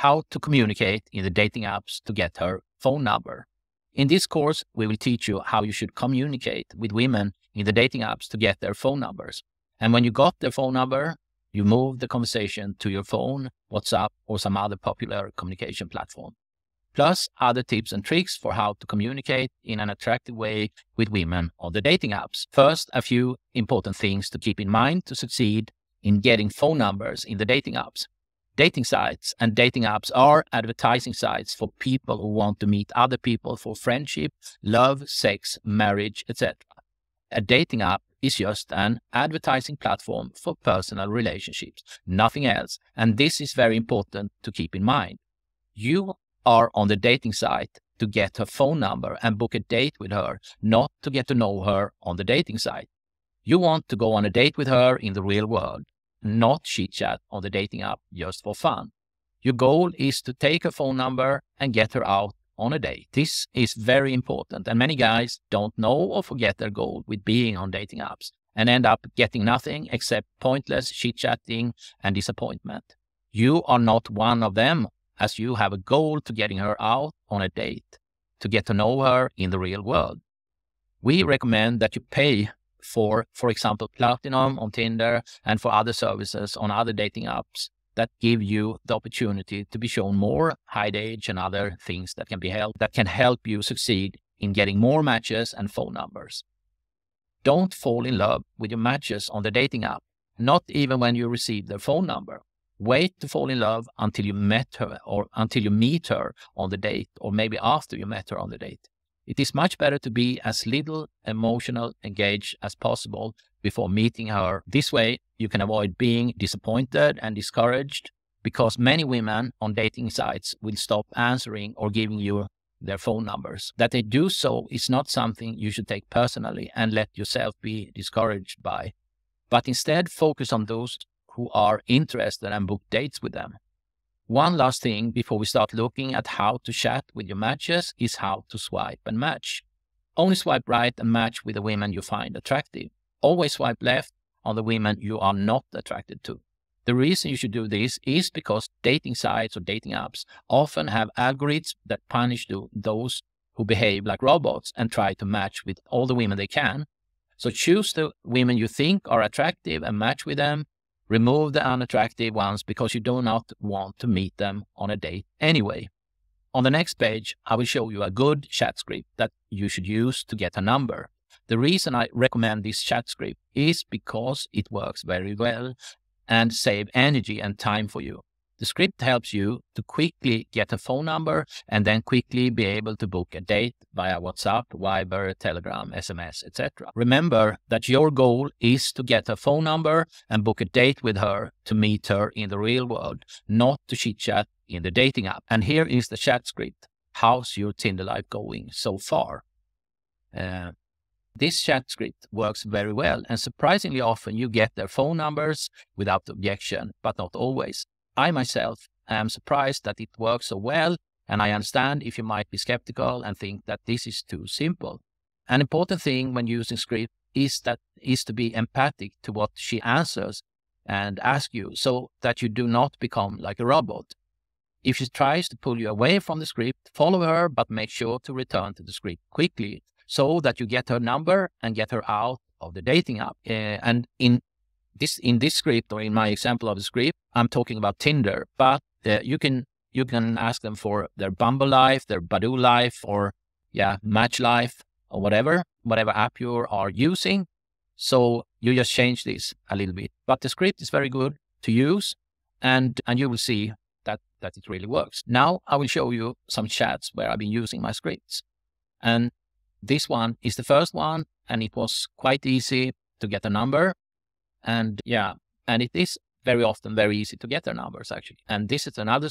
how to communicate in the dating apps to get her phone number. In this course, we will teach you how you should communicate with women in the dating apps to get their phone numbers. And when you got their phone number, you move the conversation to your phone, WhatsApp, or some other popular communication platform. Plus other tips and tricks for how to communicate in an attractive way with women on the dating apps. First, a few important things to keep in mind to succeed in getting phone numbers in the dating apps. Dating sites and dating apps are advertising sites for people who want to meet other people for friendship, love, sex, marriage, etc. A dating app is just an advertising platform for personal relationships, nothing else. And this is very important to keep in mind. You are on the dating site to get her phone number and book a date with her, not to get to know her on the dating site. You want to go on a date with her in the real world, not chit-chat on the dating app just for fun. Your goal is to take her phone number and get her out on a date. This is very important, and many guys don't know or forget their goal with being on dating apps and end up getting nothing except pointless chit-chatting and disappointment. You are not one of them, as you have a goal to getting her out on a date, to get to know her in the real world. We recommend that you pay for example, Platinum on Tinder and for other services on other dating apps that give you the opportunity to be shown more hide age and other things that can help you succeed in getting more matches and phone numbers. Don't fall in love with your matches on the dating app, not even when you receive their phone number. Wait to fall in love until you met her or until you meet her on the date, or maybe after you met her on the date. It is much better to be as little emotional engaged as possible before meeting her. This way, you can avoid being disappointed and discouraged, because many women on dating sites will stop answering or giving you their phone numbers. That they do so is not something you should take personally and let yourself be discouraged by, but instead focus on those who are interested and book dates with them. One last thing before we start looking at how to chat with your matches is how to swipe and match. Only swipe right and match with the women you find attractive. Always swipe left on the women you are not attracted to. The reason you should do this is because dating sites or dating apps often have algorithms that punish those who behave like robots and try to match with all the women they can. So choose the women you think are attractive and match with them. Remove the unattractive ones because you do not want to meet them on a date anyway. On the next page, I will show you a good chat script that you should use to get a number. The reason I recommend this chat script is because it works very well and saves energy and time for you. The script helps you to quickly get a phone number and then quickly be able to book a date via WhatsApp, Viber, Telegram, SMS, etc. Remember that your goal is to get a phone number and book a date with her to meet her in the real world, not to chit-chat in the dating app. And here is the chat script. How's your Tinder life going so far? This chat script works very well, and surprisingly often you get their phone numbers without objection, but not always. I myself am surprised that it works so well, and I understand if you might be skeptical and think that this is too simple. An important thing when using script is to be empathic to what she answers and ask you, so that you do not become like a robot. If she tries to pull you away from the script, follow her, but make sure to return to the script quickly so that you get her number and get her out of the dating app. In this script, or in my example of the script, I'm talking about Tinder, but you can ask them for their Bumble life, their Badoo life, or Match life, or whatever app you are using. So you just change this a little bit, but the script is very good to use, and you will see that it really works. Now I will show you some chats where I've been using my scripts, and this one is the first one, and it was quite easy to get a number. And it is very often very easy to get her numbers, actually. And this is another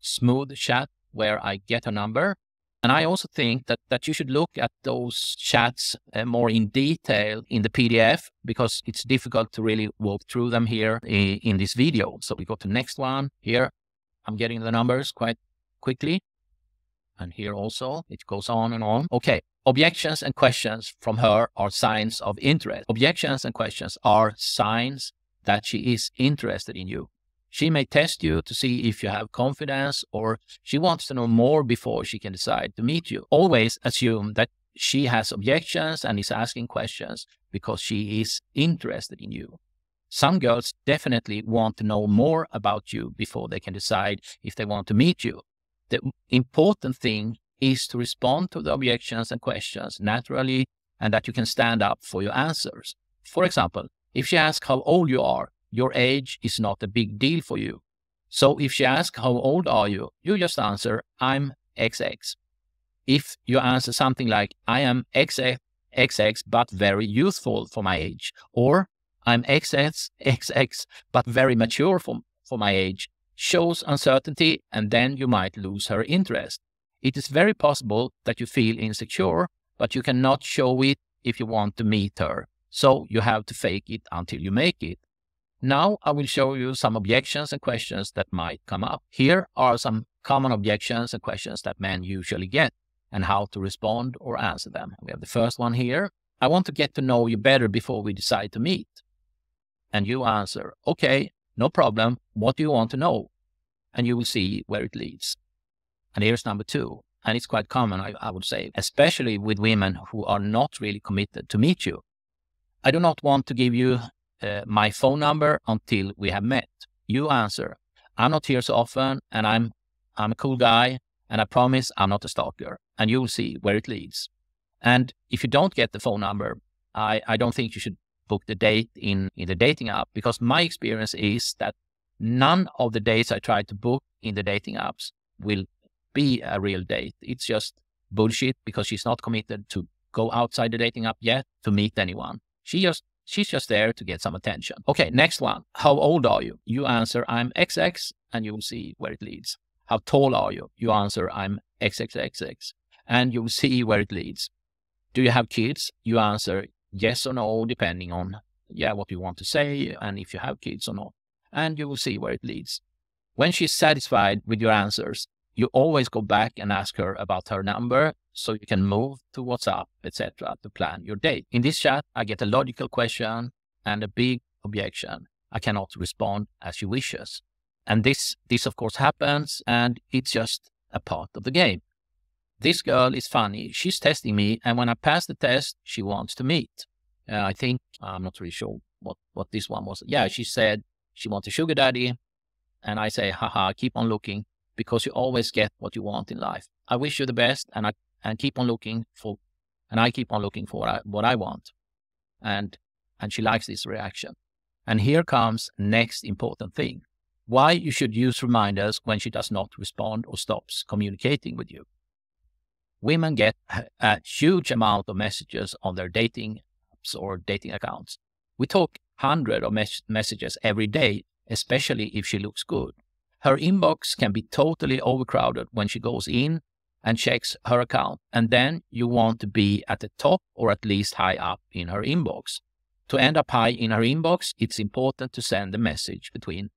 smooth chat where I get her number. And I also think that you should look at those chats more in detail in the PDF, because it's difficult to really walk through them here in this video. So we go to the next one here. I'm getting the numbers quite quickly. And here also, it goes on and on. Okay. Objections and questions from her are signs of interest. Objections and questions are signs that she is interested in you. She may test you to see if you have confidence, or she wants to know more before she can decide to meet you. Always assume that she has objections and is asking questions because she is interested in you. Some girls definitely want to know more about you before they can decide if they want to meet you. The important thing is to respond to the objections and questions naturally, and that you can stand up for your answers. For example, if she asks how old you are, your age is not a big deal for you. So if she asks how old are you, you just answer, I'm XX. If you answer something like, I am XX, but very youthful for my age, or I'm XX, but very mature for my age, shows uncertainty, and then you might lose her interest. It is very possible that you feel insecure, but you cannot show it if you want to meet her. So you have to fake it until you make it. Now I will show you some objections and questions that might come up. Here are some common objections and questions that men usually get and how to respond or answer them. We have the first one here. I want to get to know you better before we decide to meet. And you answer, okay, no problem. What do you want to know? And you will see where it leads. And here's number two. And it's quite common, I would say, especially with women who are not really committed to meet you. I do not want to give you my phone number until we have met. You answer, I'm not here so often, and I'm a cool guy, and I promise I'm not a stalker. And you'll see where it leads. And if you don't get the phone number, I don't think you should book the date in the dating app, because my experience is that none of the dates I tried to book in the dating apps will be a real date. It's just bullshit, because she's not committed to go outside the dating app yet to meet anyone. She's just there to get some attention. Okay, next one. How old are you? You answer, I'm XX, and you'll see where it leads. How tall are you? You answer, I'm XXXX, and you'll see where it leads. Do you have kids? You answer yes or no, depending on what you want to say and if you have kids or not, and you will see where it leads. When she's satisfied with your answers, you always go back and ask her about her number so you can move to WhatsApp, etc., to plan your date. In this chat, I get a logical question and a big objection. I cannot respond as she wishes. And this of course happens, and it's just a part of the game. This girl is funny. She's testing me, and when I pass the test, she wants to meet. I think, I'm not really sure what this one was. Yeah, she said she wants a sugar daddy, and I say, haha, keep on looking, because you always get what you want in life. I wish you the best, and I keep on looking for what I want. And she likes this reaction. And here comes next important thing. Why you should use reminders when she does not respond or stops communicating with you. Women get a huge amount of messages on their dating apps or dating accounts. We talk 100 of messages every day, especially if she looks good. Her inbox can be totally overcrowded when she goes in and checks her account, and then you want to be at the top or at least high up in her inbox. To end up high in her inbox, it's important to send a message between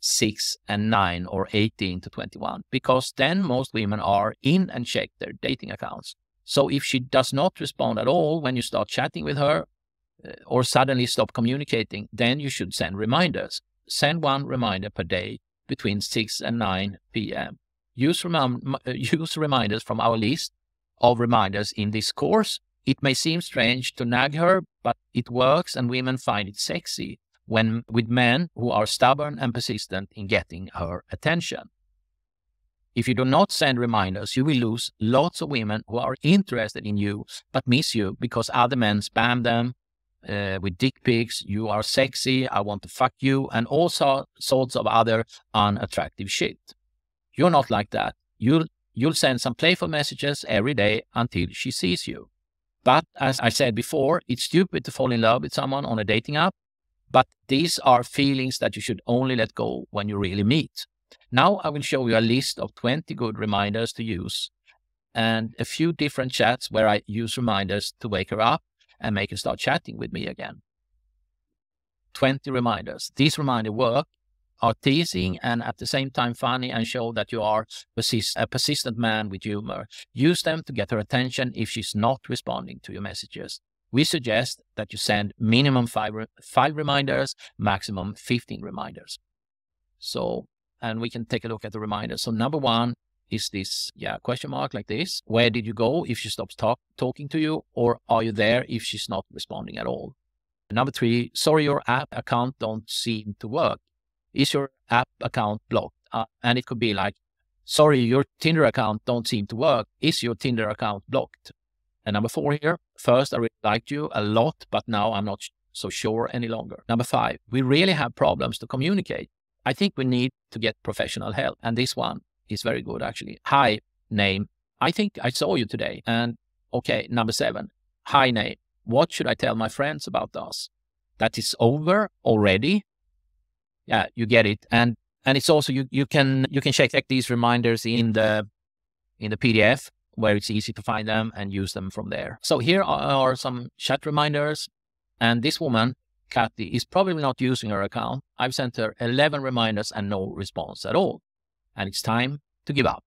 6 and 9 or 18 to 21, because then most women are in and check their dating accounts. So if she does not respond at all when you start chatting with her or suddenly stop communicating, then you should send reminders. Send one reminder per day between 6 and 9 p.m. Use reminders from our list of reminders in this course. It may seem strange to nag her, but it works, and women find it sexy when with men who are stubborn and persistent in getting her attention. If you do not send reminders, you will lose lots of women who are interested in you but miss you because other men spam them with dick pics, you are sexy, I want to fuck you, and all sorts of other unattractive shit. You're not like that. You'll send some playful messages every day until she sees you. But as I said before, it's stupid to fall in love with someone on a dating app, but these are feelings that you should only let go when you really meet. Now I will show you a list of 20 good reminders to use and a few different chats where I use reminders to wake her up and make her start chatting with me again. 20 reminders. These reminders work, are teasing and at the same time funny, and show that you are a persistent man with humor. Use them to get her attention if she's not responding to your messages. We suggest that you send minimum 5 reminders, maximum 15 reminders. So, and we can take a look at the reminder. So number one is this question mark like this. Where did you go if she stops talking to you? Or are you there if she's not responding at all? Number three, sorry, your app account don't seem to work. Is your app account blocked? And it could be like, sorry, your Tinder account don't seem to work. Is your Tinder account blocked? And number four here, first, I really liked you a lot, but now I'm not so sure any longer. Number five, we really have problems to communicate. I think we need to get professional help. And this one is very good, actually. Hi, name. I think I saw you today. And okay, number seven, hi, name. What should I tell my friends about us? That is over already. Yeah, you get it. And it's also, you can check these reminders in the PDF where it's easy to find them and use them from there. So here are some chat reminders. And this woman, Kathy, is probably not using her account. I've sent her 11 reminders and no response at all. And it's time to give up.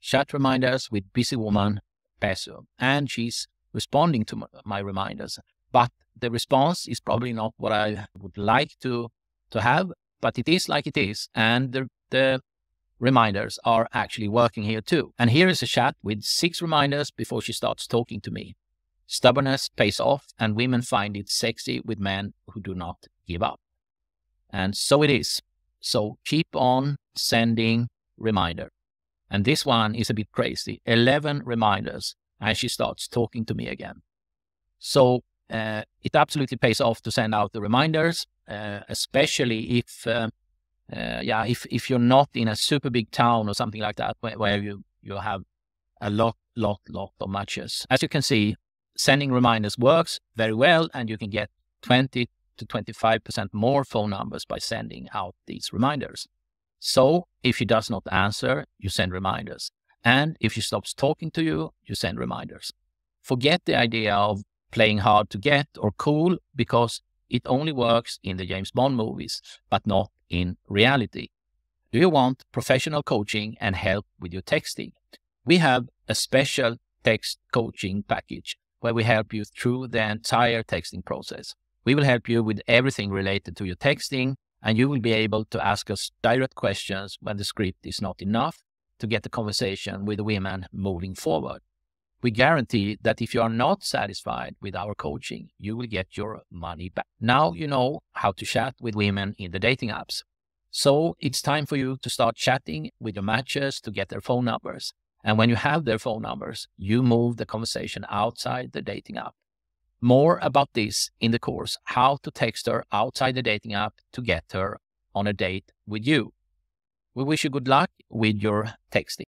Chat reminders with busy woman, Pesu. And she's responding to my reminders. But the response is probably not what I would like to have, but it is like it is. And the reminders are actually working here too. And here is a chat with 6 reminders before she starts talking to me. Stubbornness pays off and women find it sexy with men who do not give up. And so it is. So keep on sending reminder. And this one is a bit crazy. 11 reminders and she starts talking to me again. So it absolutely pays off to send out the reminders, especially if you're not in a super big town or something like that, where you have a lot of matches. As you can see, sending reminders works very well, and you can get 20 to 25% more phone numbers by sending out these reminders. So if she does not answer, you send reminders. And if she stops talking to you, you send reminders. Forget the idea of playing hard to get or cool, because it only works in the James Bond movies, but not in reality. Do you want professional coaching and help with your texting? We have a special text coaching package where we help you through the entire texting process. We will help you with everything related to your texting, and you will be able to ask us direct questions when the script is not enough to get the conversation with the women moving forward. We guarantee that if you are not satisfied with our coaching, you will get your money back. Now you know how to chat with women in the dating apps. So it's time for you to start chatting with your matches to get their phone numbers. And when you have their phone numbers, you move the conversation outside the dating app. More about this in the course, How to Text Her Outside the Dating App to Get Her on a Date with You. We wish you good luck with your texting.